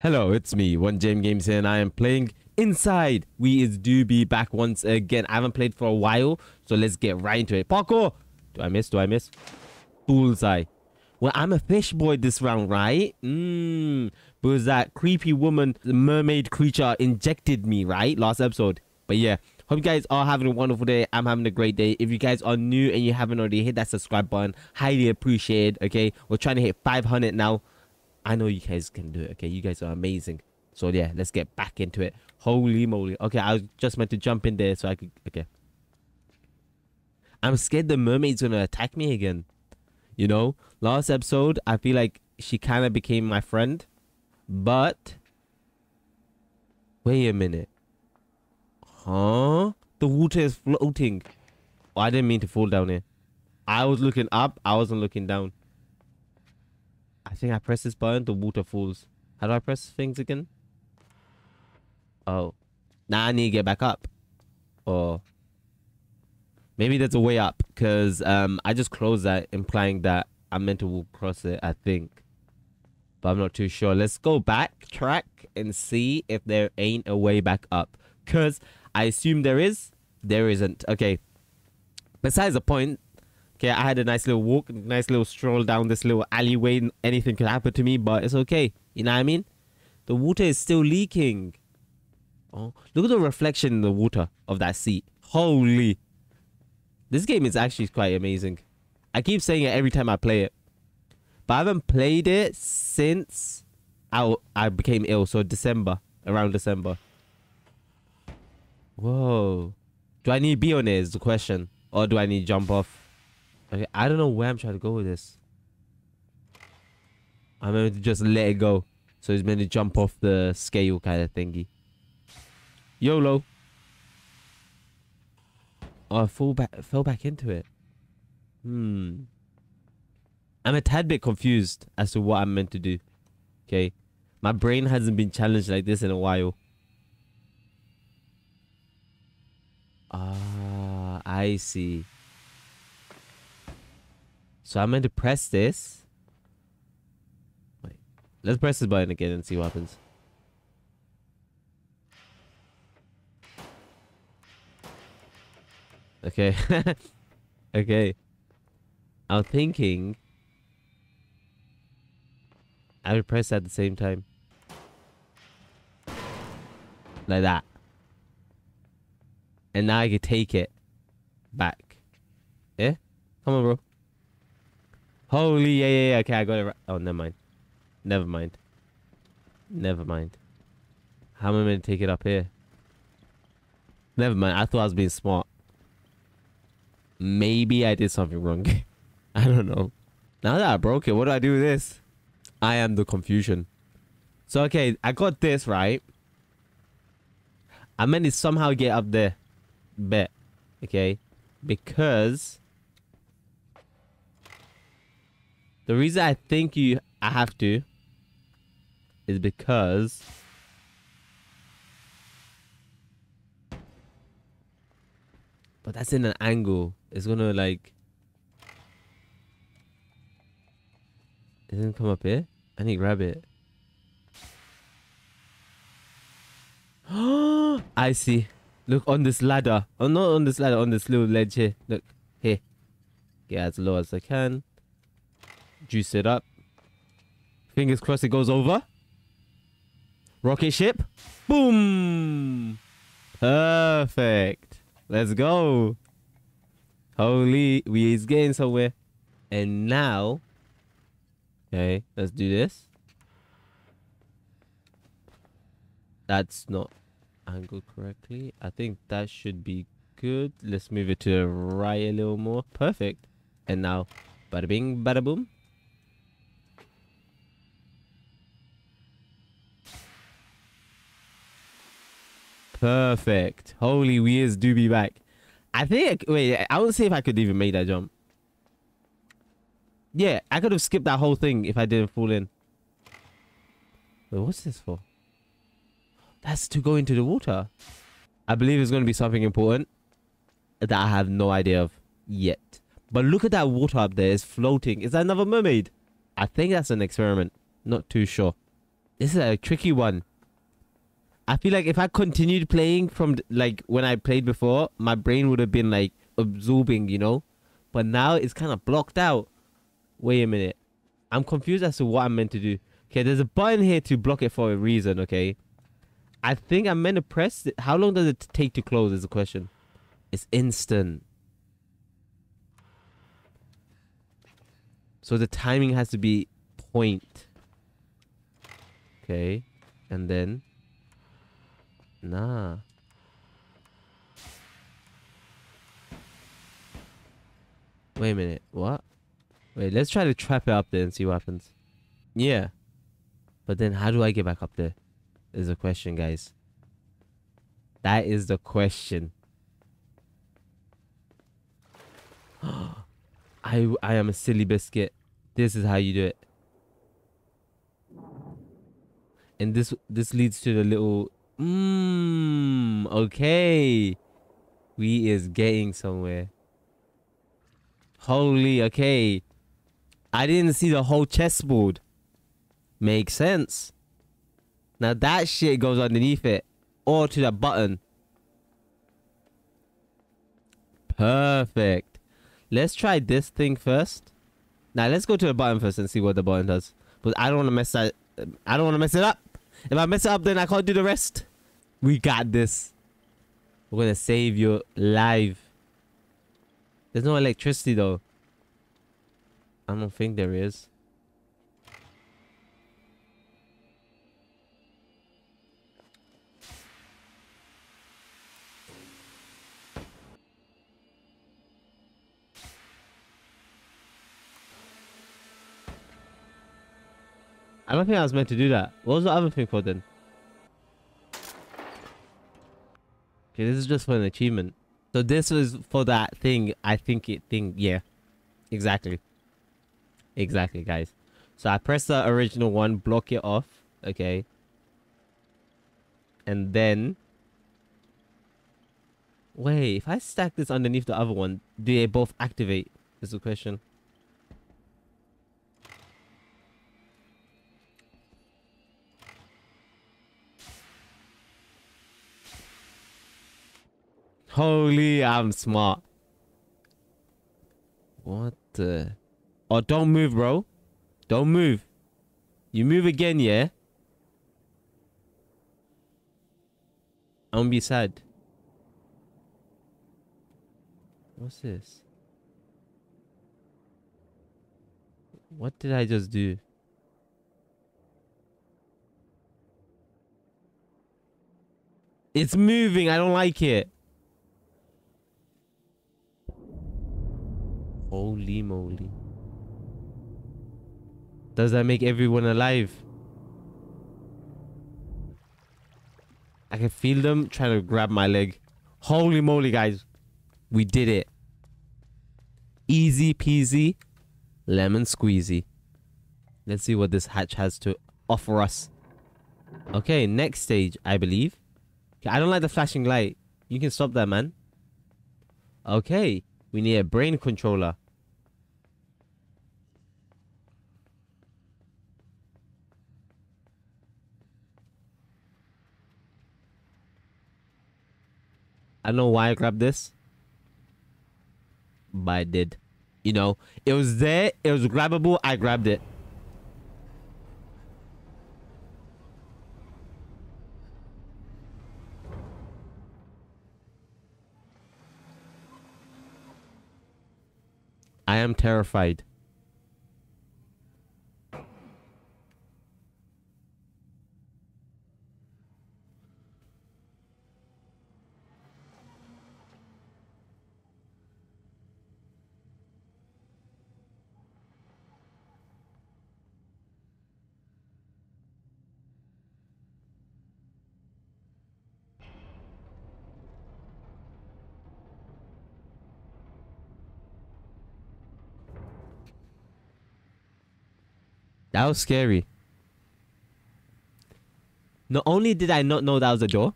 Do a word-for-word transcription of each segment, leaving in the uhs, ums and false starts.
Hello, it's me, one J M Games here, and I am playing Inside. We is Doobie back once again. I haven't played for a while, so let's get right into it. Parkour! Do I miss? Do I miss? Bullseye. Well, I'm a fish boy this round, right? Mmm. Because that creepy woman, the mermaid creature, injected me, right? Last episode. But yeah, hope you guys are having a wonderful day. I'm having a great day. If you guys are new and you haven't already, hit that subscribe button. Highly appreciated, okay? We're trying to hit five hundred now. I know you guys can do it, okay? You guys are amazing. So, yeah, let's get back into it. Holy moly. Okay, I was just meant to jump in there so I could... Okay. I'm scared the mermaid's gonna attack me again. You know? Last episode, I feel like she kind of became my friend. But... Wait a minute. Huh? The water is floating. Oh, I didn't mean to fall down here. I was looking up. I wasn't looking down. I think I press this button, the water falls. How do I press things again? Oh. Now I need to get back up. Or maybe there's a way up, because um, I just closed that, implying that I'm meant to walk across it, I think. But I'm not too sure. Let's go back, track, and see if there ain't a way back up. Because I assume there is. There isn't. Okay. Besides the point... Okay, I had a nice little walk, nice little stroll down this little alleyway. Anything could happen to me, but it's okay. You know what I mean? The water is still leaking. Oh, look at the reflection in the water of that seat. Holy. This game is actually quite amazing. I keep saying it every time I play it. But I haven't played it since I, I became ill. So December, around December. Whoa. Do I need to be on it is the question. Or do I need to jump off? Okay, I don't know where I'm trying to go with this. I'm meant to just let it go. So he's meant to jump off the scale kind of thingy. YOLO. Oh, I fall back, fell back into it. Hmm. I'm a tad bit confused as to what I'm meant to do. Okay. My brain hasn't been challenged like this in a while. Ah, I see. So I'm going to press this. Wait. Let's press this button again and see what happens. Okay. Okay. I'm thinking... I would press at the same time. Like that. And now I can take it back. Yeah? Come on, bro. Holy, yeah, yeah, yeah, okay, I got it right. Oh, never mind. Never mind. Never mind. How am I going to take it up here? Never mind, I thought I was being smart. Maybe I did something wrong. I don't know. Now that I broke it, what do I do with this? I am the confusion. So, okay, I got this, right? I meant to somehow get up there. Bet. Okay? Because... The reason I think you I have to is because but that's in an angle. It's gonna like it didn't come up here. I need to grab it. Oh, I see. Look on this ladder. Oh, not on this ladder, on this little ledge here. Look, here. Get as low as I can. Juice it up. Fingers crossed it goes over. Rocket ship. Boom. Perfect. Let's go. Holy, we is getting somewhere. And now. Okay, let's do this. That's not angled correctly. I think that should be good. Let's move it to the right a little more. Perfect. And now, bada bing, bada boom. Perfect. Holy, we is Doobie back. I think... Wait, I would see if I could even make that jump. Yeah, I could have skipped that whole thing if I didn't fall in. Wait, what's this for? That's to go into the water. I believe it's going to be something important that I have no idea of yet. But look at that water up there. It's floating. Is that another mermaid? I think that's an experiment. Not too sure. This is a tricky one. I feel like if I continued playing from like when I played before, my brain would have been like absorbing, you know, but now it's kind of blocked out. Wait a minute. I'm confused as to what I'm meant to do. Okay, there's a button here to block it for a reason, okay? I think I'm meant to press it. How long does it take to close is the question. It's instant. So the timing has to be point. Okay, and then... Nah. Wait a minute, what? Wait, let's try to trap it up there and see what happens. Yeah. But then how do I get back up there? Is the question, guys. That is the question. I, I am a silly biscuit. This is how you do it. And this this leads to the little... Mmm. Okay. We is getting somewhere. Holy, okay. I didn't see the whole chessboard. Makes sense. Now that shit goes underneath it. Or to that button. Perfect. Let's try this thing first. Now let's go to the button first and see what the button does. But I don't want to mess that. I don't want to mess it up. If I mess it up, then I can't do the rest. We got this. We're going to save your life. There's no electricity though. I don't think there is. I don't think I was meant to do that. What was the other thing for then? Okay, this is just for an achievement. So this was for that thing. I think it thing. Yeah, exactly. Exactly, guys. So I press the original one, block it off. Okay. And then. Wait, if I stack this underneath the other one, do they both activate? Is the question. Holy, I'm smart. What the? Oh, don't move, bro. Don't move. You move again, yeah? I'm gonna be sad. What's this? What did I just do? It's moving. I don't like it. Holy moly. Does that make everyone alive? I can feel them trying to grab my leg. Holy moly, guys. We did it. Easy peasy. Lemon squeezy. Let's see what this hatch has to offer us. Okay, next stage, I believe. Okay, I don't like the flashing light. You can stop that, man. Okay. We need a brain controller. I don't know why I grabbed this. But I did. You know, it was there. It was grabbable. I grabbed it. I am terrified. That was scary. Not only did I not know that was a door,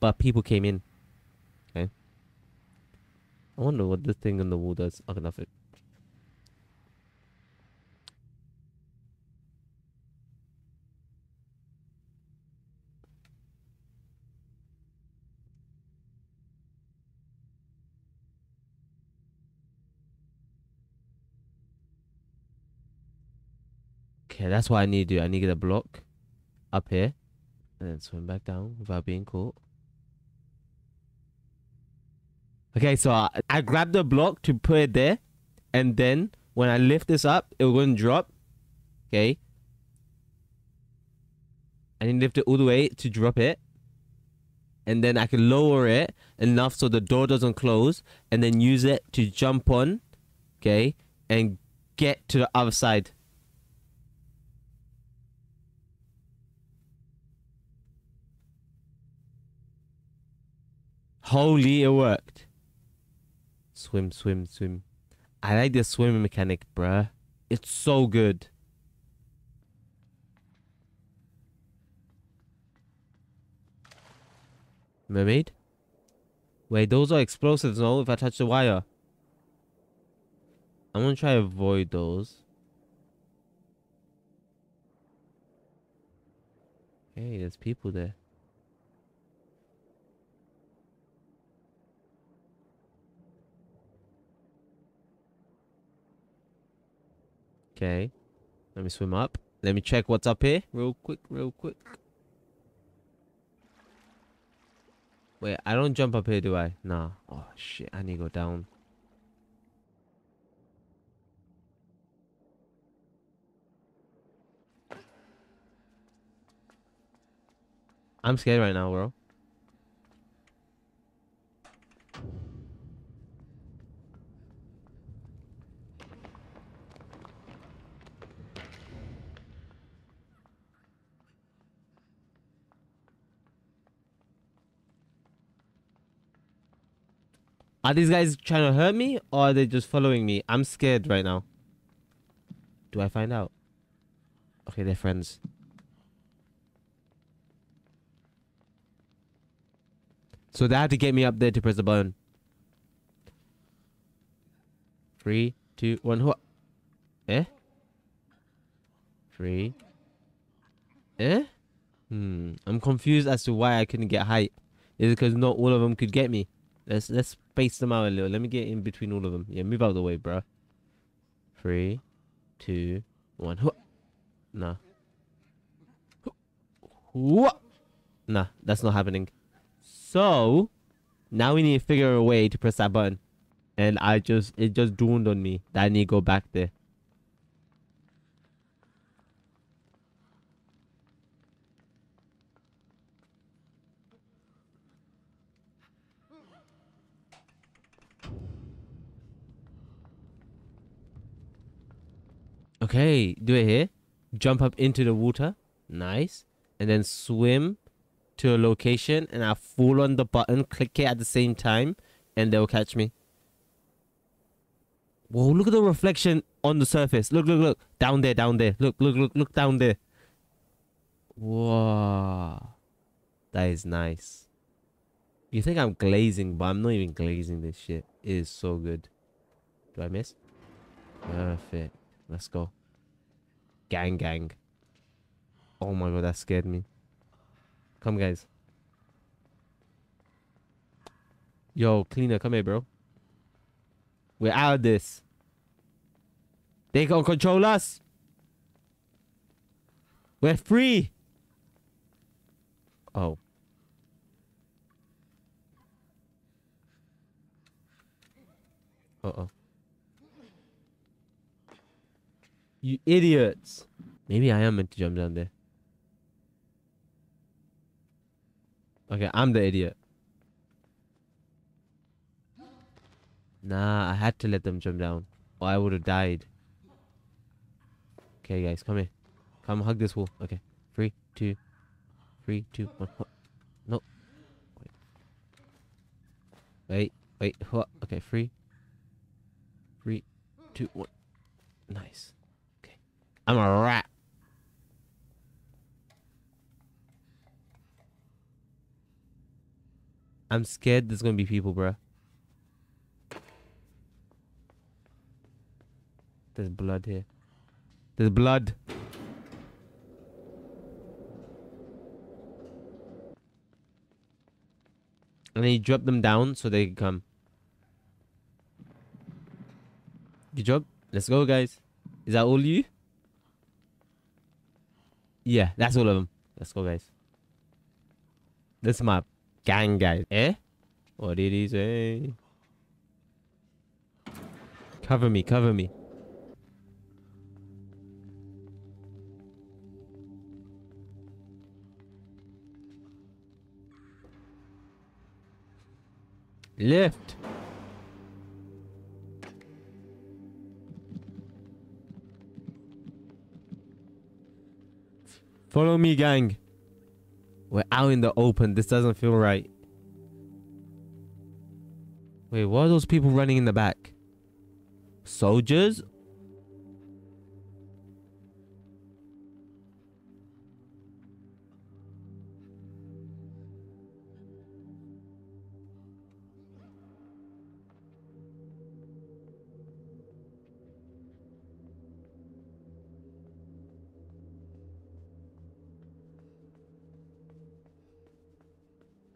but people came in. Okay. I wonder what this thing on the wall does. Okay, nothing. Okay, that's what I need to do. I need to get a block up here and then swim back down without being caught. Okay, so I, I grabbed the block to put it there, and then when I lift this up, it wouldn't drop. Okay. I need to lift it all the way to drop it. And then I can lower it enough so the door doesn't close, and then use it to jump on, okay, and get to the other side. Holy, it worked. Swim, swim, swim. I like the swimming mechanic, bruh. It's so good. Mermaid? Wait, those are explosives, no? If I touch the wire. I'm gonna try to avoid those. Hey, there's people there. Okay. Let me swim up. Let me check what's up here. Real quick, real quick. Wait, I don't jump up here, do I? Nah. Oh, shit. I need to go down. I'm scared right now, bro. Are these guys trying to hurt me, or are they just following me? I'm scared right now. Do I find out? Okay, they're friends. So they have to get me up there to press the button. Three, two, one, ho- Eh? Three. Eh? Hmm. I'm confused as to why I couldn't get height. Is it because not all of them could get me? Let's let's space them out a little. Let me get in between all of them. Yeah, move out of the way, bro. Three, two, one. Huh. Nah. Huh. Nah, that's not happening. So now we need to figure a way to press that button. And I just it just dawned on me that I need to go back there. Okay, do it here. Jump up into the water. Nice. And then swim to a location, and I'll fall on the button, click it at the same time, and they'll catch me. Whoa, look at the reflection on the surface. Look, look, look. Down there, down there. Look, look, look, look down there. Whoa. That is nice. You think I'm glazing, but I'm not even glazing this shit. It is so good. Do I miss? Perfect. Let's go. Gang, gang. Oh my god, that scared me. Come, guys. Yo, cleaner, come here, bro. We're out of this. They gonna control us. We're free. Oh. Uh-oh. You idiots. Maybe I am meant to jump down there. Okay, I'm the idiot. Nah, I had to let them jump down, or I would have died. Okay, guys, come here. Come hug this wall. Okay. Three, two, three, two, one. No. Wait. Wait, wait, what? Okay, three. Three, two, one. Nice. Okay. I'm a rat. I'm scared there's gonna be people, bruh. There's blood here. There's blood. And then you drop them down so they can come. Good job. Let's go, guys. Is that all you? Yeah, that's all of them. Let's go, guys. This map. Gang, guys. Eh? What did he say? Cover me, cover me. Left. Follow me, gang. We're out in the open. This doesn't feel right. Wait, what are those people running in the back? Soldiers?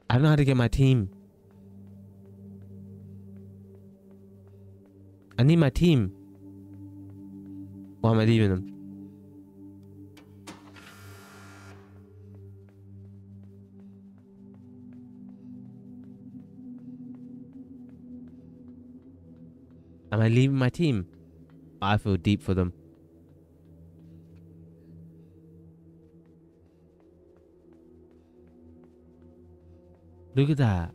I don't know how to get my team. I need my team. Why am I leaving them? Am I leaving my team? I feel deep for them. Look at that.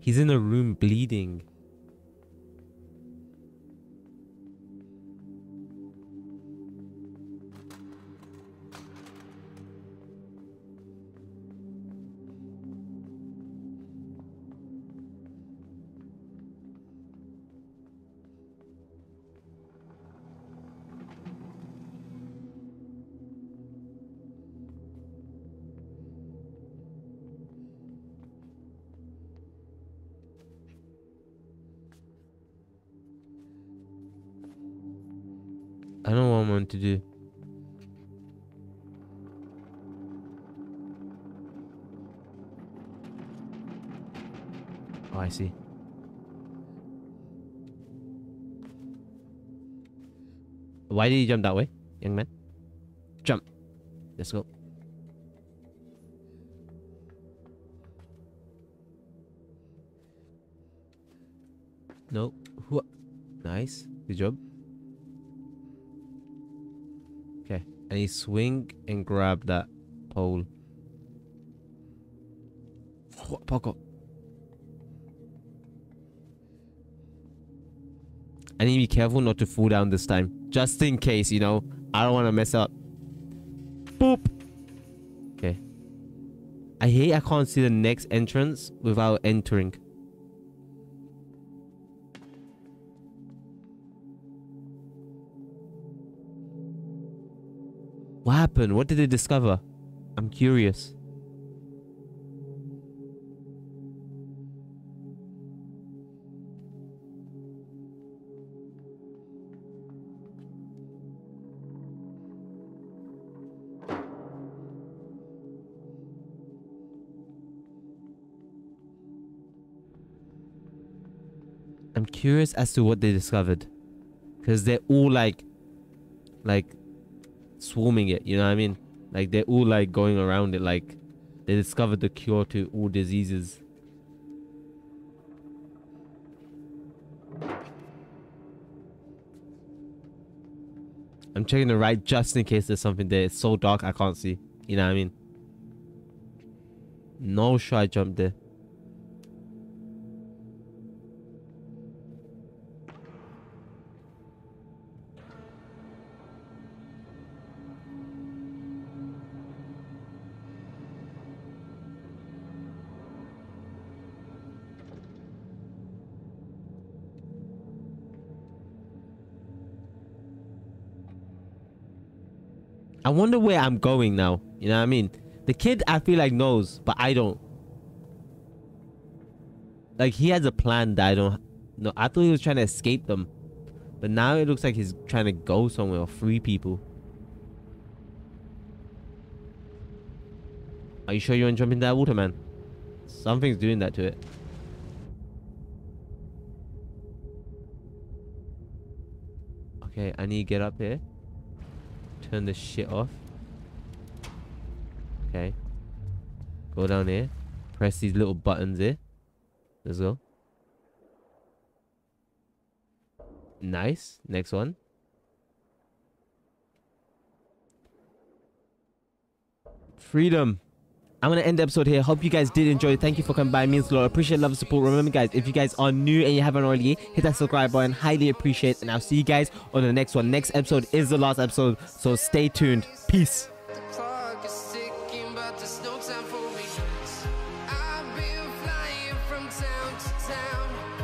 He's in a room bleeding. I don't know what I'm going to do. Oh, I see. Why did you jump that way, young man? Jump. Let's go. No. Nice. Good job. And he swing and grab that pole. Poco. I need to be careful not to fall down this time. Just in case, you know. I don't want to mess up. Boop. Okay. I hate I can't see the next entrance without entering. What happened? What did they discover? I'm curious. I'm curious as to what they discovered. Because they're all like... Like... swarming it, you know what I mean? Like they're all like going around it, like they discovered the cure to all diseases. I'm checking the right just in case there's something there. It's so dark I can't see, you know what I mean? No, sure I jumped there. I wonder where I'm going now. You know what I mean? The kid, I feel like, knows, but I don't. Like, he has a plan that I don't... No, I thought he was trying to escape them. But now it looks like he's trying to go somewhere or free people. Are you sure you want to jump into that water, man? Something's doing that to it. Okay, I need to get up here. Turn this shit off. Okay. Go down here. Press these little buttons here. Let's go. Nice. Next one. Freedom. I'm going to end the episode here. Hope you guys did enjoy. Thank you for coming by. It means a lot. Appreciate love and support. Remember, guys, if you guys are new and you haven't already, hit that subscribe button. Highly appreciate. And I'll see you guys on the next one. Next episode is the last episode. So stay tuned. Peace. I've been flying from town to town.